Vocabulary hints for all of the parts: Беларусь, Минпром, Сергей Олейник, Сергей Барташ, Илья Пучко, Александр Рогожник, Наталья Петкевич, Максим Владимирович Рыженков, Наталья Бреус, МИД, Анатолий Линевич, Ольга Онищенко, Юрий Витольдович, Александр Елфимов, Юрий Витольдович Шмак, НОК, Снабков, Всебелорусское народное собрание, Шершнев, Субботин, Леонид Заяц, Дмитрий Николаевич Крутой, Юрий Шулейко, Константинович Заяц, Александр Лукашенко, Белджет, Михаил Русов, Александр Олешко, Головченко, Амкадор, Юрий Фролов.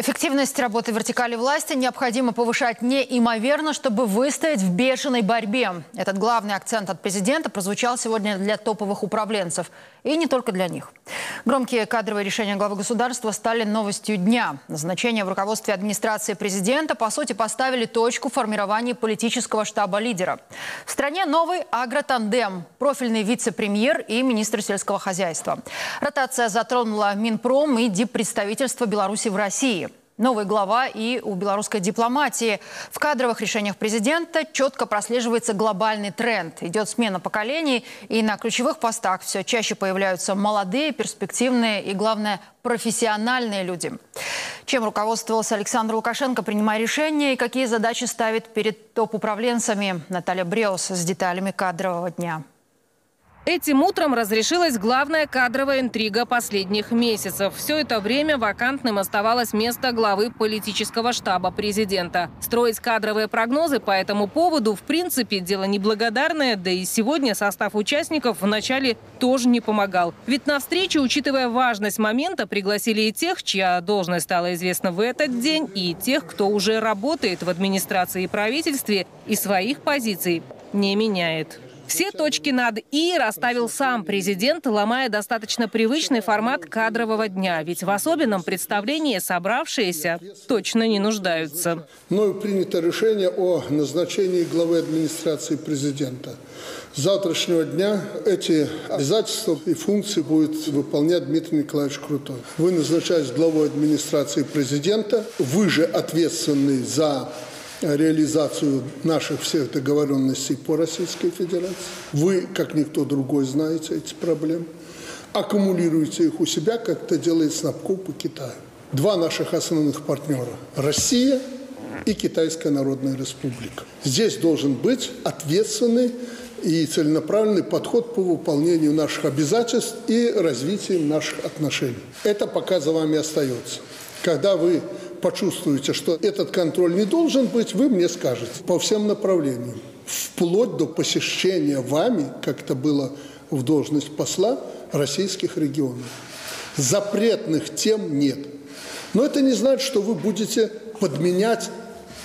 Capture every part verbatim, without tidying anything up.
Эффективность работы вертикали власти необходимо повышать неимоверно, чтобы выстоять в бешеной борьбе. Этот главный акцент от президента прозвучал сегодня для топовых управленцев. И не только для них. Громкие кадровые решения главы государства стали новостью дня. Назначение в руководстве администрации президента, по сути, поставили точку в формировании политического штаба лидера. В стране новый агротандем – профильный вице-премьер и министр сельского хозяйства. Ротация затронула Минпром и диппредставительство Беларуси в России. Новый глава и у белорусской дипломатии. В кадровых решениях президента четко прослеживается глобальный тренд. Идет смена поколений, и на ключевых постах все чаще появляются молодые, перспективные и, главное, профессиональные люди. Чем руководствовался Александр Лукашенко, принимая решения, и какие задачи ставит перед топ-управленцами? Наталья Бреус с деталями кадрового дня. Этим утром разрешилась главная кадровая интрига последних месяцев. Все это время вакантным оставалось место главы политического штаба президента. Строить кадровые прогнозы по этому поводу, в принципе, дело неблагодарное, да и сегодня состав участников вначале тоже не помогал. Ведь на встречу, учитывая важность момента, пригласили и тех, чья должность стала известна в этот день, и тех, кто уже работает в администрации и правительстве и своих позиций не меняет. Все точки над «и» расставил сам президент, ломая достаточно привычный формат кадрового дня. Ведь в особенном представлении собравшиеся точно не нуждаются. Мною принято решение о назначении главы администрации президента. С завтрашнего дня эти обязательства и функции будет выполнять Дмитрий Николаевич Крутой. Вы назначаетесь главой администрации президента. Вы же ответственны за реализацию наших всех договоренностей по Российской Федерации. Вы, как никто другой, знаете эти проблемы. Аккумулируете их у себя, как это делает Снабкоп и Китай. Два наших основных партнера – Россия и Китайская Народная Республика. Здесь должен быть ответственный и целенаправленный подход по выполнению наших обязательств и развитию наших отношений. Это пока за вами остается. Когда вы почувствуете, что этот контроль не должен быть, вы мне скажете по всем направлениям, вплоть до посещения вами, как это было в должность посла, российских регионов. Запретных тем нет. Но это не значит, что вы будете подменять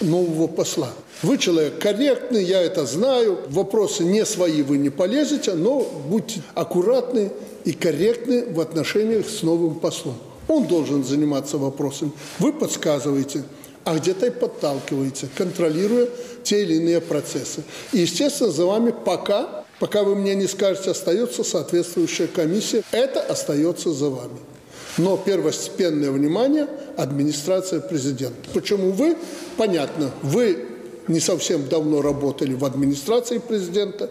нового посла. Вы человек корректный, я это знаю, вопросы не свои вы не полезете, но будьте аккуратны и корректны в отношениях с новым послом. Он должен заниматься вопросом. Вы подсказываете, а где-то и подталкиваете, контролируя те или иные процессы. И, естественно, за вами пока, пока вы мне не скажете, остается соответствующая комиссия. Это остается за вами. Но первостепенное внимание – администрация президента. Почему вы? Понятно. Вы не совсем давно работали в администрации президента,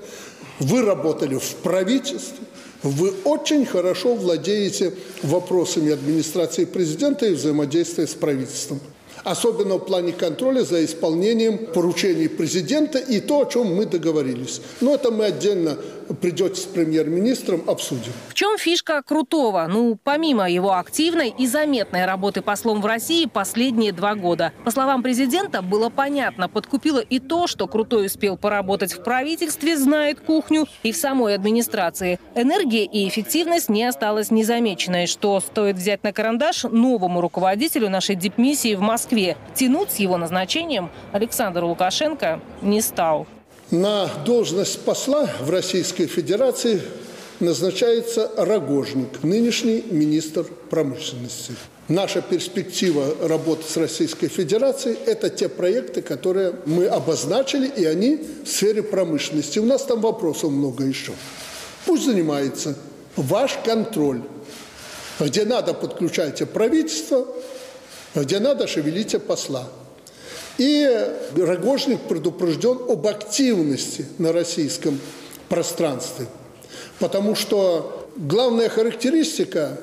вы работали в правительстве. Вы очень хорошо владеете вопросами администрации президента и взаимодействия с правительством. Особенно в плане контроля за исполнением поручений президента и то, о чем мы договорились. Но это мы отдельно придете с премьер-министром, обсудим. В чем фишка Крутого? Ну, помимо его активной и заметной работы послом в России последние два года. По словам президента, было понятно, подкупило и то, что Крутой успел поработать в правительстве, знает кухню, и в самой администрации. Энергия и эффективность не осталась незамеченной, что стоит взять на карандаш новому руководителю нашей дипмиссии в Москве. Тянуть с его назначением Александр Лукашенко не стал. На должность посла в Российской Федерации назначается Рогожник, нынешний министр промышленности. Наша перспектива работы с Российской Федерацией – это те проекты, которые мы обозначили, и они в сфере промышленности. У нас там вопросов много еще. Пусть занимается ваш контроль. Где надо, подключайте правительство, где надо, шевелите посла. И Рогожник предупрежден об активности на российском пространстве. Потому что главная характеристика,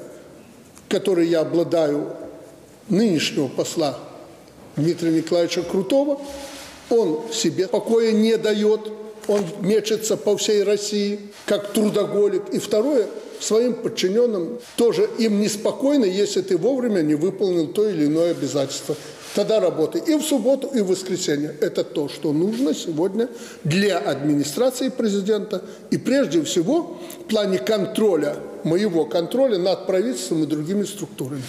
которой я обладаю нынешнего посла Дмитрия Николаевича Крутого, он себе покоя не дает, он мечется по всей России, как трудоголик. И второе, своим подчиненным тоже им неспокойно, если ты вовремя не выполнил то или иное обязательство. Тогда работы и в субботу, и в воскресенье. Это то, что нужно сегодня для администрации президента. И прежде всего в плане контроля, моего контроля над правительством и другими структурами.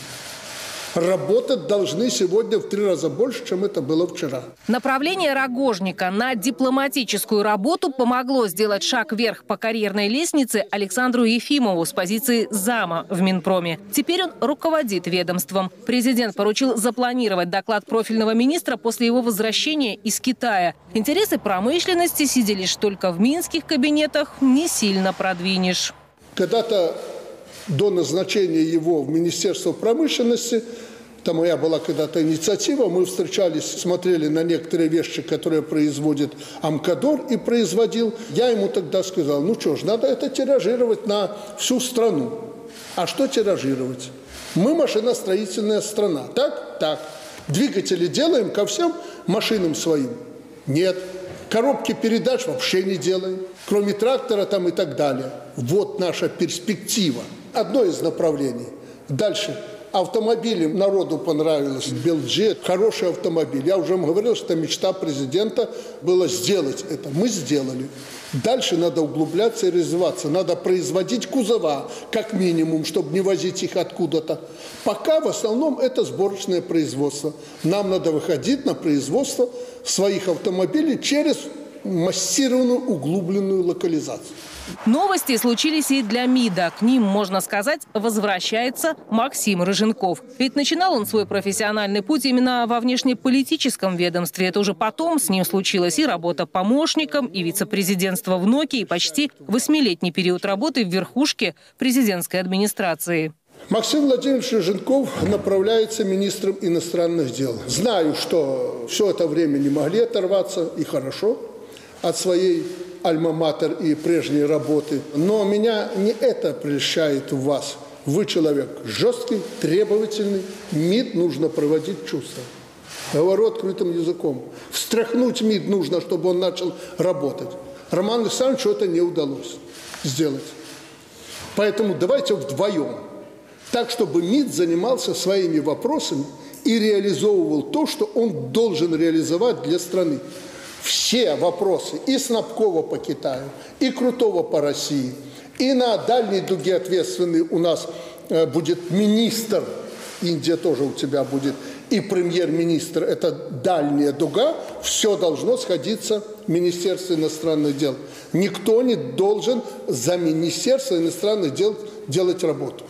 работать должны сегодня в три раза больше, чем это было вчера. Направление Рогожника на дипломатическую работу помогло сделать шаг вверх по карьерной лестнице Александру Елфимову с позиции зама в Минпроме. Теперь он руководит ведомством. Президент поручил запланировать доклад профильного министра после его возвращения из Китая. Интересы промышленности сидели лишь только в минских кабинетах, не сильно продвинешь. Когда-то до назначения его в Министерство промышленности, там моя была когда-то инициатива, мы встречались, смотрели на некоторые вещи, которые производит Амкадор и производил. Я ему тогда сказал, ну что ж, надо это тиражировать на всю страну. А что тиражировать? Мы машиностроительная страна. Так? Так. Двигатели делаем ко всем машинам своим? Нет. Коробки передач вообще не делаем, кроме трактора там и так далее. Вот наша перспектива. Одно из направлений. Дальше. Автомобили народу понравилось. Белджет, хороший автомобиль. Я уже говорил, что мечта президента была сделать это. Мы сделали. Дальше надо углубляться и развиваться. Надо производить кузова, как минимум, чтобы не возить их откуда-то. Пока в основном это сборочное производство. Нам надо выходить на производство своих автомобилей через массированную углубленную локализацию. Новости случились и для МИДа. К ним, можно сказать, возвращается Максим Рыженков. Ведь начинал он свой профессиональный путь именно во внешнеполитическом ведомстве. Это уже потом с ним случилась и работа помощником, и вице-президентство в НОКе, и почти восьмилетний период работы в верхушке президентской администрации. Максим Владимирович Рыженков направляется министром иностранных дел. Знаю, что все это время не могли оторваться, и хорошо, от своей альма-матер и прежней работы. Но меня не это прельщает в вас. Вы человек жесткий, требовательный. МИД нужно проводить чувства. Говорю открытым языком. Встряхнуть МИД нужно, чтобы он начал работать. Роману Александровичу это не удалось сделать. Поэтому давайте вдвоем. Так, чтобы МИД занимался своими вопросами и реализовывал то, что он должен реализовать для страны. Все вопросы и Снабкова по Китаю, и Крутого по России, и на дальней дуге ответственный у нас будет министр, Индия тоже у тебя будет, и премьер-министр, это дальняя дуга, все должно сходиться в Министерстве иностранных дел. Никто не должен за Министерство иностранных дел делать работу.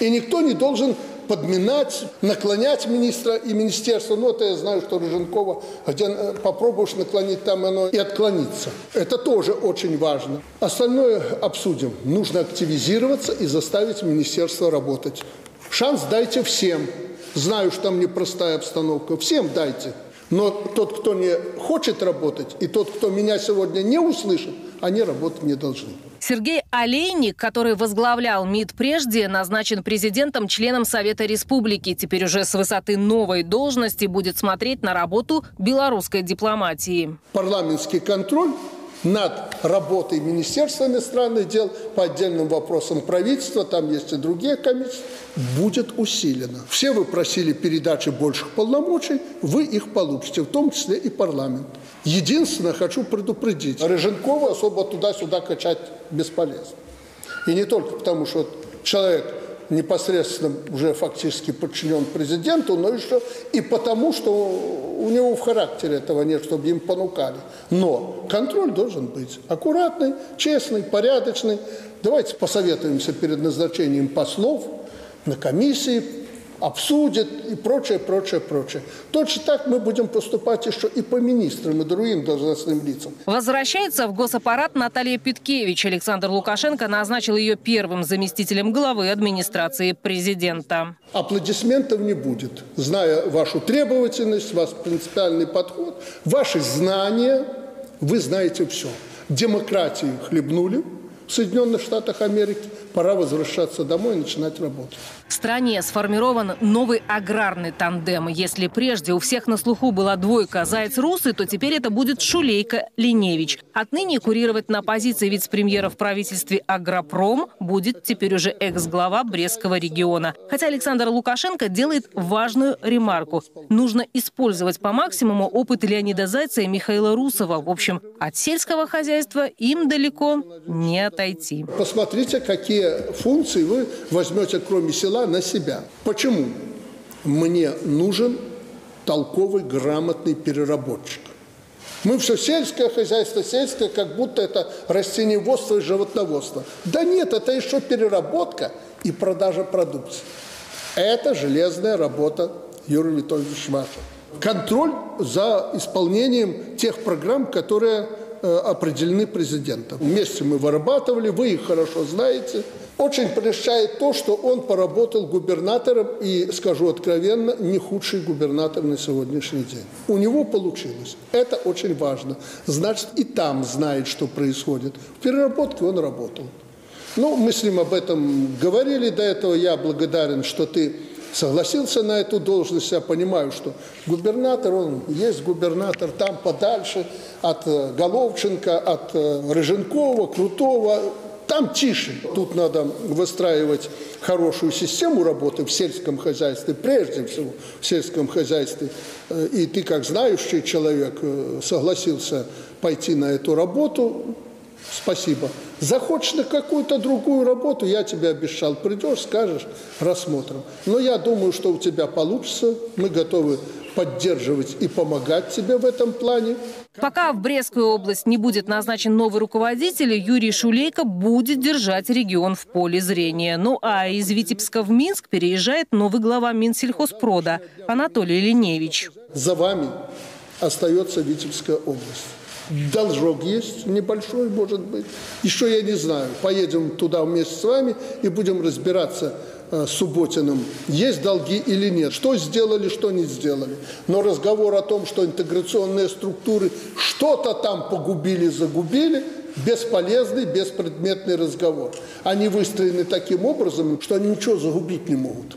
И никто не должен подминать, наклонять министра и министерство. Ну, это я знаю, что Рыженкова, где попробуешь наклонить, там оно и отклонится. Это тоже очень важно. Остальное обсудим. Нужно активизироваться и заставить министерство работать. Шанс дайте всем. Знаю, что там непростая обстановка. Всем дайте. Но тот, кто не хочет работать, и тот, кто меня сегодня не услышит, они работать не должны. Сергей Олейник, который возглавлял МИД прежде, назначен президентом, членом Совета Республики. Теперь уже с высоты новой должности будет смотреть на работу белорусской дипломатии. Парламентский контроль над работой Министерства иностранных дел по отдельным вопросам правительства, там есть и другие комиссии, будет усилено. Все вы просили передачи больших полномочий, вы их получите, в том числе и парламент. Единственное, хочу предупредить, Рыженкова особо туда-сюда качать бесполезно. И не только потому, что человек непосредственно уже фактически подчинен президенту, но еще и потому, что у него в характере этого нет, чтобы им понукали. Но контроль должен быть аккуратный, честный, порядочный. Давайте посоветуемся перед назначением послов на комиссии, обсудят и прочее, прочее, прочее. Точно так мы будем поступать еще и по министрам, и другим должностным лицам. Возвращается в госаппарат Наталья Петкевич. Александр Лукашенко назначил ее первым заместителем главы администрации президента. Аплодисментов не будет. Зная вашу требовательность, ваш принципиальный подход, ваши знания, вы знаете все. Демократии хлебнули в Соединенных Штатах Америки. Пора возвращаться домой и начинать работать. В стране сформирован новый аграрный тандем. Если прежде у всех на слуху была двойка Заяц-Русы, то теперь это будет Шулейко-Линевич. Отныне курировать на позиции вице-премьера в правительстве Агропром будет теперь уже экс-глава Брестского региона. Хотя Александр Лукашенко делает важную ремарку. Нужно использовать по максимуму опыт Леонида Зайца и Михаила Русова. В общем, от сельского хозяйства им далеко не отойти. Посмотрите, какие функции вы возьмете, кроме села, на себя. Почему? мне нужен толковый, грамотный переработчик. Мы все сельское хозяйство, сельское, как будто это растениеводство и животноводство. Да нет, это еще переработка и продажа продукции. Это железная работа Юрия Витольдовича Шмака. Контроль за исполнением тех программ, которые определены президентом. Вместе мы вырабатывали, вы их хорошо знаете. Очень прельщает то, что он поработал губернатором и, скажу откровенно, не худший губернатор на сегодняшний день. У него получилось. Это очень важно. Значит, и там знает, что происходит. В переработке он работал. Ну, мы с ним об этом говорили до этого. Я благодарен, что ты согласился на эту должность. Я понимаю, что губернатор, он есть губернатор, там подальше от Головченко, от Рыженкова, Крутого. Там тише. Тут надо выстраивать хорошую систему работы в сельском хозяйстве, прежде всего в сельском хозяйстве. И ты, как знающий человек, согласился пойти на эту работу. Спасибо. Захочешь на какую-то другую работу, я тебе обещал, придешь, скажешь, рассмотрим. Но я думаю, что у тебя получится. Мы готовы поддерживать и помогать тебе в этом плане. Пока в Брестскую область не будет назначен новый руководитель, Юрий Шулейко будет держать регион в поле зрения. Ну а из Витебска в Минск переезжает новый глава Минсельхозпрода Анатолий Линевич. За вами остается Витебская область. Должок есть небольшой, может быть. Еще я не знаю. Поедем туда вместе с вами и будем разбираться с Субботиным, есть долги или нет, что сделали, что не сделали. Но разговор о том, что интеграционные структуры что-то там погубили, загубили, бесполезный, беспредметный разговор. Они выстроены таким образом, что они ничего загубить не могут.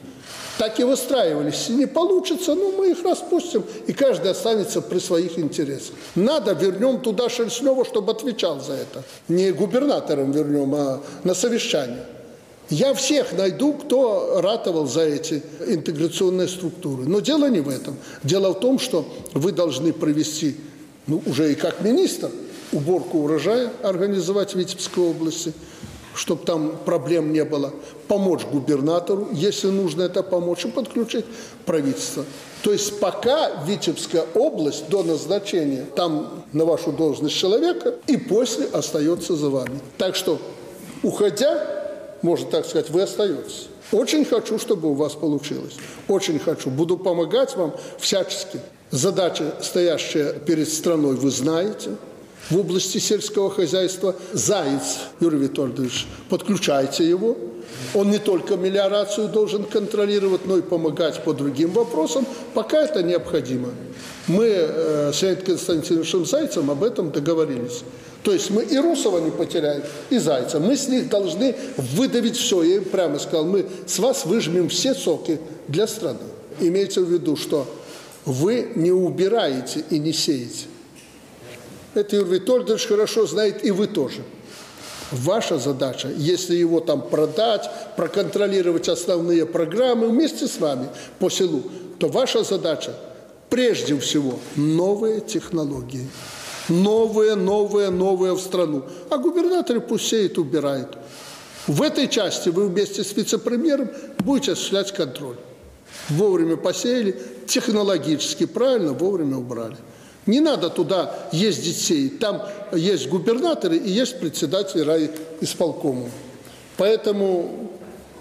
Так и выстраивались. Если не получится, ну мы их распустим, и каждый останется при своих интересах. Надо, вернем туда Шершнева, чтобы отвечал за это. Не губернатором вернем, а на совещание. Я всех найду, кто ратовал за эти интеграционные структуры. Но дело не в этом. Дело в том, что вы должны провести, ну, уже и как министр, уборку урожая организовать в Витебской области, чтобы там проблем не было. Помочь губернатору, если нужно это помочь, и подключить правительство. То есть пока Витебская область до назначения там на вашу должность человека и после остается за вами. Так что, уходя, можно так сказать, вы остаетесь. Очень хочу, чтобы у вас получилось. Очень хочу. Буду помогать вам всячески. Задачи, стоящие перед страной, вы знаете. В области сельского хозяйства Заяц Юрий Витольдович, подключайте его. Он не только мелиорацию должен контролировать, но и помогать по другим вопросам, пока это необходимо. Мы с Константиновичем Зайцем об этом договорились. То есть мы и Русова не потеряем, и Зайца. Мы с них должны выдавить все. Я им прямо сказал, мы с вас выжмем все соки для страны. Имейте в виду, что вы не убираете и не сеете. Это Юрий Витольдович хорошо знает, и вы тоже. Ваша задача, если его там продать, проконтролировать основные программы вместе с вами по селу, то ваша задача прежде всего новые технологии. Новые, новые, новые в страну. А губернаторы пусть сеют, убирают. В этой части вы вместе с вице-премьером будете осуществлять контроль. Вовремя посеяли, технологически правильно, вовремя убрали. Не надо туда ездить сеять. Там есть губернаторы и есть председатель райисполкома. Поэтому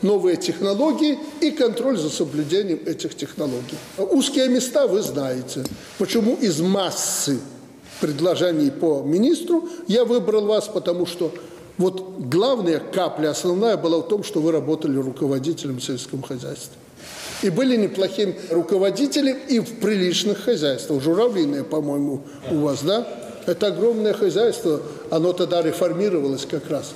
новые технологии и контроль за соблюдением этих технологий. Узкие места вы знаете. Почему из массы предложений по министру я выбрал вас, потому что вот главная капля, основная была в том, что вы работали руководителем в сельском хозяйстве. И были неплохим руководителем и в приличных хозяйствах. Журавлиное, по-моему, у вас, да? Это огромное хозяйство, оно тогда реформировалось как раз.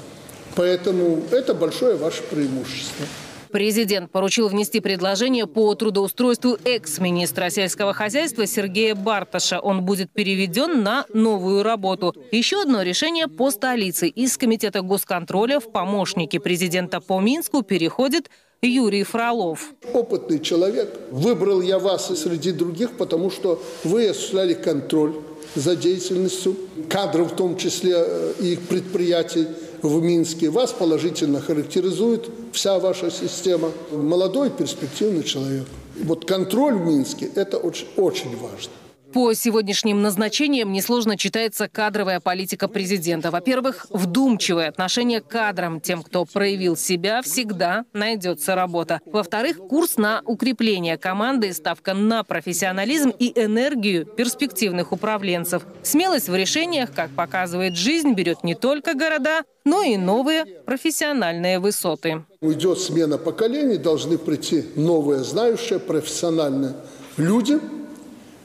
Поэтому это большое ваше преимущество. Президент поручил внести предложение по трудоустройству экс-министра сельского хозяйства Сергея Барташа. Он будет переведен на новую работу. Еще одно решение по столице. Из Комитета госконтроля в помощники президента по Минску переходит Юрий Фролов. Опытный человек. Выбрал я вас среди других, потому что вы осуществляли контроль за деятельностью кадров, в том числе и предприятий в Минске. Вас положительно характеризует вся ваша система. Молодой, перспективный человек. вот контроль в Минске – это очень, очень важно. По сегодняшним назначениям несложно читается кадровая политика президента. Во-первых, вдумчивое отношение к кадрам. Тем, кто проявил себя, всегда найдется работа. Во-вторых, курс на укрепление команды, ставка на профессионализм и энергию перспективных управленцев. Смелость в решениях, как показывает жизнь, берет не только города, но и новые профессиональные высоты. Уйдет смена поколений, должны прийти новые, знающие, профессиональные люди,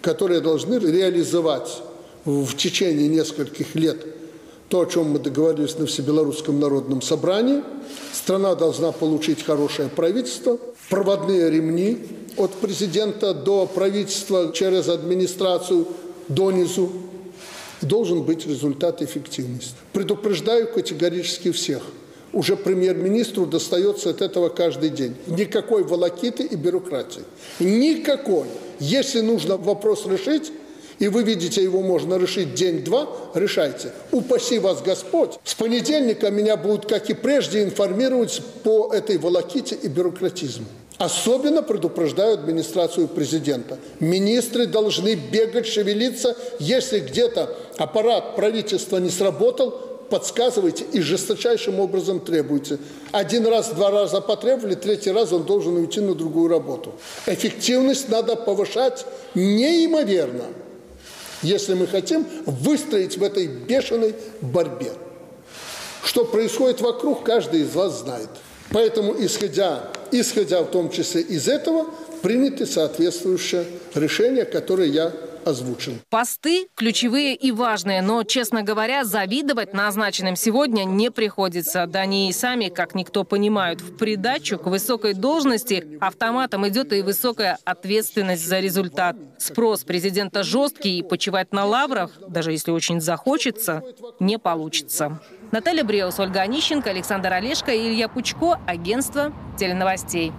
которые должны реализовать в течение нескольких лет то, о чем мы договорились на Всебелорусском народном собрании. Страна должна получить хорошее правительство, проводные ремни от президента до правительства, через администрацию, донизу. Должен быть результат эффективности. Предупреждаю категорически всех. Уже премьер-министру достается от этого каждый день. Никакой волокиты и бюрократии. Никакой. Если нужно вопрос решить, и вы видите, его можно решить день-два, решайте. Упаси вас Господь. С понедельника меня будут, как и прежде, информировать по этой волоките и бюрократизму. Особенно предупреждаю администрацию президента. Министры должны бегать, шевелиться. Если где-то аппарат правительства не сработал, подсказывайте и жесточайшим образом требуйте. Один раз, два раза потребовали, третий раз он должен уйти на другую работу. Эффективность надо повышать неимоверно, если мы хотим выстроить в этой бешеной борьбе. Что происходит вокруг, каждый из вас знает. Поэтому, исходя, исходя в том числе из этого, приняты соответствующие решения, которые я озвучен. Посты ключевые и важные, но, честно говоря, завидовать назначенным сегодня не приходится. Да они и сами, как никто, понимают, в придачу к высокой должности автоматом идет и высокая ответственность за результат. Спрос президента жесткий, и почивать на лаврах, даже если очень захочется, не получится. Наталья Бреус, Ольга Онищенко, Александр Олешко и Илья Пучко. Агентство теленовостей.